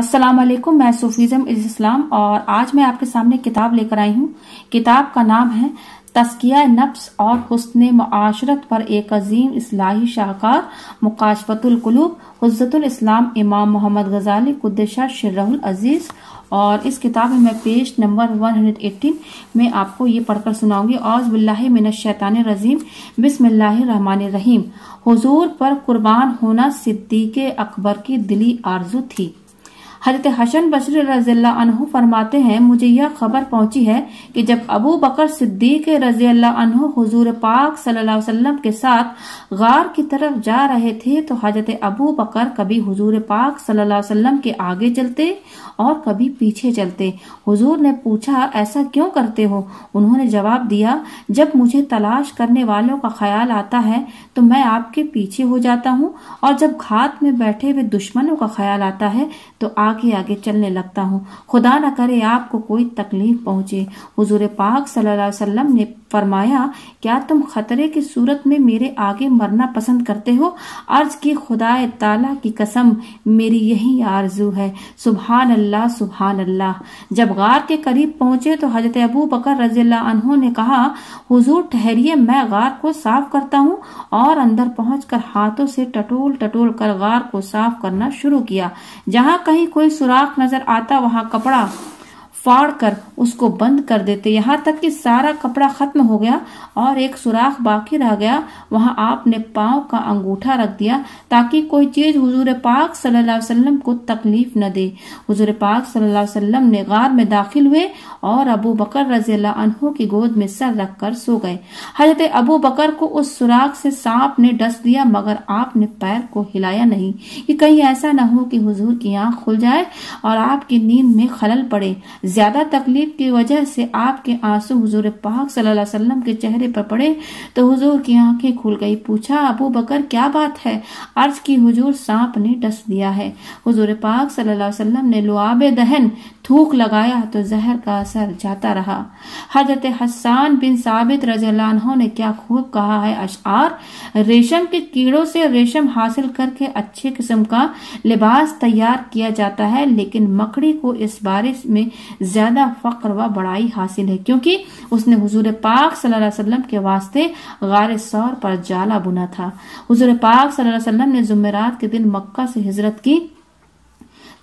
अस्सलाम वालेकुम, मैं सूफीज़म इज़ इस्लाम और आज मैं आपके सामने किताब लेकर आई हूँ। किताब का नाम है तस्किया नफ्स और हुस्ने मुआशरत पर एक अजीम इस्लाही शाहकार मुकाशफतुल कुलूब हज्जतुल इस्लाम इमाम मोहम्मद गजाली कुद्दसा सिर्रहुल अजीज। और इस किताब में मैं पेज नंबर 118 में आपको ये पढ़कर सुनाऊंगी। औज़ु बिल्लाहि मिनश शैतानिर रजीम, बिस्मिल्लाहिर रहमानिर रहीम। हुजूर पर कुर्बान होना सिद्दीक अकबर की दिली आरजू थी। हजरत हसन बश्र रज़ियल्लाहु अन्हु फरमाते हैं, मुझे यह खबर पहुंची है कि जब अबू बकर सिद्दीक रज़ियल्लाहु अन्हु हुजूर पाक सल्लल्लाहु अलैहि वसल्लम के साथ गार की तरफ जा रहे थे तो हजरत अबू बकर कभी हुजूर पाक सल्लल्लाहु अलैहि वसल्लम के आगे चलते और कभी पीछे चलते। हुजूर ने पूछा, ऐसा क्यों करते हो? उन्होंने जवाब दिया, जब मुझे तलाश करने वालों का ख्याल आता है तो मैं आपके पीछे हो जाता हूँ, और जब घात में बैठे हुए दुश्मनों का ख्याल आता है तो आगे आगे चलने लगता हूँ। खुदा न करे आपको कोई तकलीफ पहुँचे। हुजूर पाक सल्लल्लाहु अलैहि वसल्लम ने फरमाया, क्या तुम खतरे की सूरत में मेरे आगे मरना पसंद करते हो? अर्ज की, खुदाए ताला की कसम मेरी यही आरजू है। सुभान अल्लाह, सुभान अल्लाह। जब गार के करीब पहुंचे तो हजरत अबू बकर रज़ियल्लाहु अन्हु ने कहा, हुजूर ठहरिए, मैं गार को साफ करता हूँ। और अंदर पहुंचकर हाथों से टटोल टटोल कर गार को साफ करना शुरू किया। जहाँ कहीं कोई सुराख नजर आता वहाँ कपड़ा फाड़ कर उसको बंद कर देते, यहाँ तक कि सारा कपड़ा खत्म हो गया और एक सुराख बाकी रह गया। वहाँ आपने पांव का अंगूठा रख दिया ताकि कोई चीज हुजूर पाक सल्लल्लाहु अलैहि वसल्लम को तकलीफ न दे। हुजूर पाक सल्लल्लाहु अलैहि वसल्लम ने गार में दाखिल हुए और अबू बकर रज़ियल्लाहु अन्हु की गोद में सर रख कर सो गए। हजरत अबू बकर को उस सुराख से सांप ने डस दिया, मगर आपने पैर को हिलाया नहीं कि कहीं ऐसा न हो कि हुजूर की आंख खुल जाए और आपकी नींद में खलल पड़े। ज्यादा तकलीफ की वजह से आपके आंसू हुजूर पाक सल्लल्लाहु अलैहि वसल्लम के चेहरे पर पड़े तो हुजूर की आंखें खुल गई। पूछा, अबू बकर क्या बात है? अर्ज की, हुजूर सांप ने डस दिया है। हुजूर पाक सल्लल्लाहु अलैहि वसल्लम ने लुआबे दहन थूक लगाया तो जहर का असर जाता रहा। हजरत हसान बिन साबित रज़ियल्लाहु अन्हु ने क्या खूब कहा है अशआर, रेशम के कीड़ों से रेशम हासिल करके अच्छे किस्म का लिबास तैयार किया जाता है, लेकिन मकड़ी को इस बारे में ज्यादा फक्र व बड़ाई हासिल है क्योंकि उसने हुजूर पाक सल्लल्लाहु अलैहि वसल्लम के वास्ते गारे सौर पर जाला बुना था। हुजूर पाक सल्लल्लाहु अलैहि वसल्लम ने जुमेरात के दिन मक्का से हिजरत की।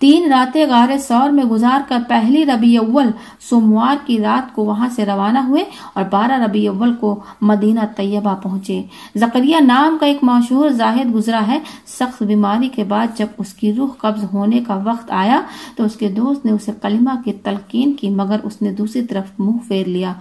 3 रातें गारे सौर में गुजार कर पहली रबीउल सोमवार की रात को वहां से रवाना हुए और 12 रबीउल को मदीना तैयबा पहुंचे। जकरिया नाम का एक मशहूर जाहिद गुजरा है। सख्त बीमारी के बाद जब उसकी रूह कब्ज होने का वक्त आया तो उसके दोस्त ने उसे कलिमा की तलकीन की, मगर उसने दूसरी तरफ मुंह फेर लिया।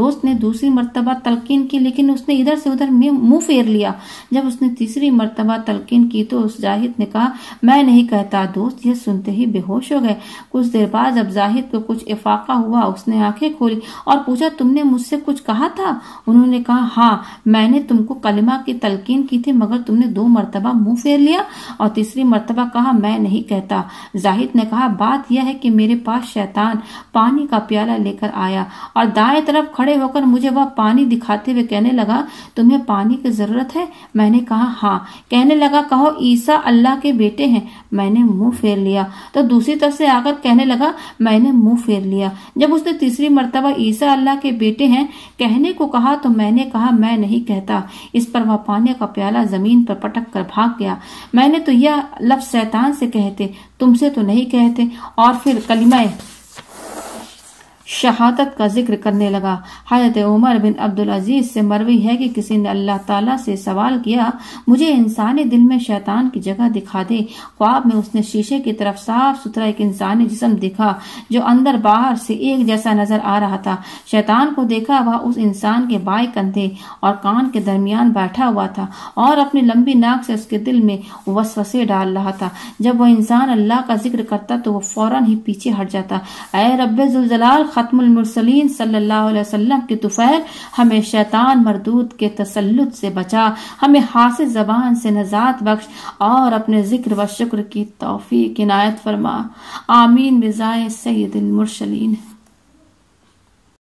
दोस्त ने दूसरी मरतबा तलकीन की लेकिन उसने इधर से उधर मुंह फेर लिया। जब उसने तीसरी मरतबा तलकीन की तो उस जाहिद ने कहा, मैं नहीं कहता। दोस्त ये ही बेहोश हो गए। कुछ देर बाद जब जाहिद को कुछ इफाका हुआ, उसने आंखें खोली और पूछा, तुमने मुझसे कुछ कहा था? उन्होंने कहा, हाँ, मैंने तुमको कलिमा की तलकीन की थी, मगर तुमने 2 मरतबा मुंह फेर लिया और तीसरी मरतबा कहा, मैं नहीं कहता। जाहिद ने कहा, बात यह है कि मेरे पास शैतान पानी का प्याला लेकर आया और दाएं तरफ खड़े होकर मुझे वह पानी दिखाते हुए कहने लगा, तुम्हें पानी की जरूरत है? मैंने कहा, हाँ। कहने लगा, कहो ईसा अल्लाह के बेटे हैं। मैंने मुंह फेर लिया। तो दूसरी तरफ से आकर कहने लगा, मैंने मुंह फेर लिया। जब उसने तीसरी मर्तबा ईसा अल्लाह के बेटे हैं कहने को कहा तो मैंने कहा, मैं नहीं कहता। इस पर वह पानी का प्याला जमीन पर पटक कर भाग गया। मैंने तो यह लफ्ज शैतान से कहते, तुमसे तो नहीं कहते। और फिर कलिमा शहादत का जिक्र करने लगा। हजरत उमर बिन अब्दुल अजीज से मरवी है कि किसी ने अल्लाह ताला से सवाल किया, मुझे इंसानी दिल में शैतान की जगह दिखा दे। ख्वाब में उसने शीशे की तरफ साफ सुथरा एक इंसानी जिस्म देखा जो अंदर बाहर से एक जैसा नजर आ रहा था। शैतान को देखा, वह उस इंसान के बाएं कंधे और कान के दरमियान बैठा हुआ था और अपनी लंबी नाक से उसके दिल में वसवसे डाल रहा था। जब वह इंसान अल्लाह का जिक्र करता तो वह फौरन ही पीछे हट जाता। ऐ रब्बुल जलाल हजरत उल मुरसलीन सल्लल्लाहु अलैहि वसल्लम की तुफैल, हमें शैतान मरदूद के तसल्लुत से बचा, हमें हासिल जबान से नजात बख्श और अपने जिक्र व शुक्र की तौफीक इनायत फरमा। आमीन बिजाए सैयद उल मुरसलीन।